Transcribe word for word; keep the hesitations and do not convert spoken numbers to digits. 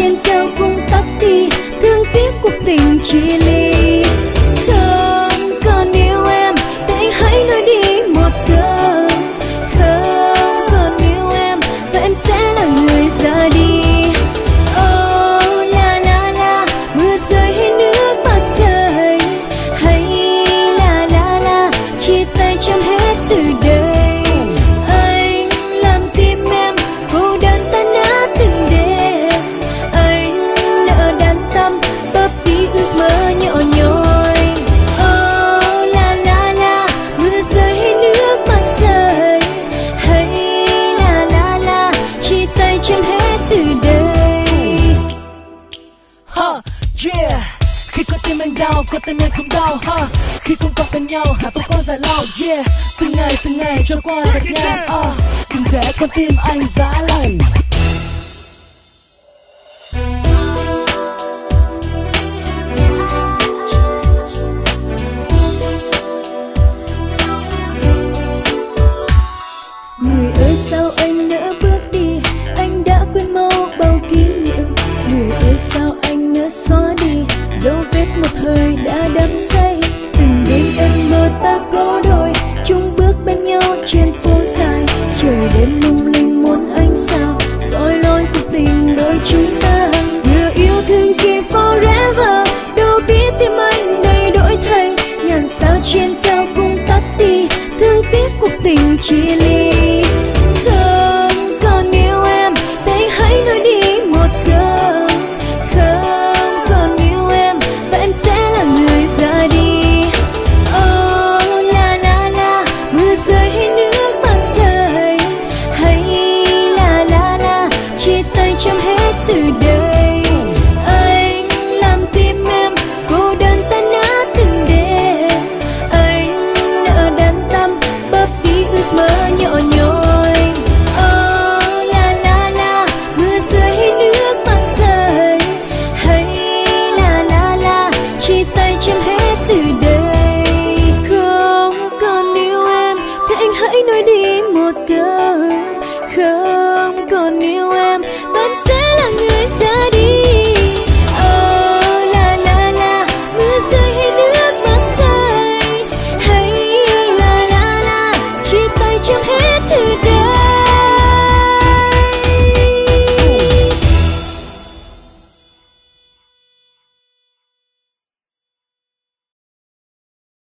trên cao cũng tắt đi, thương tiếc cuộc tình chia ly. Không còn yêu em, vậy hãy nói đi một câu. Không còn yêu em, và em sẽ là người ra đi. Oh la la la, mưa rơi hay nước mắt rơi, hay la la la, chia tay chẳng hết từ đời. Yeah, khi có tim anh đau, có tình anh không đau. Ha, khi không còn bên nhau, hạnh phúc có dài lâu. Yeah, từng ngày từng ngày trôi qua thật nhanh. Uh, đừng để con tim anh giá lạnh. Người ơi sao anh nỡ bước đi, anh đã quên mau bao kỷ niệm. Người ơi sao anh nỡ xóa đi dấu vết một thời đã đắm say. Từng đêm em mơ ta có đôi, chung bước bên nhau trên phố dài. Trời đêm lung linh muốn ánh sao soi lối cuộc tình đôi chúng ta. Người yêu thương kia forever, đâu biết tim anh đầy đổi thay. Ngàn sao trên cao cũng tắt đi, thương tiếc cuộc tình chia ly. Chia tay chẳng hết từ đời.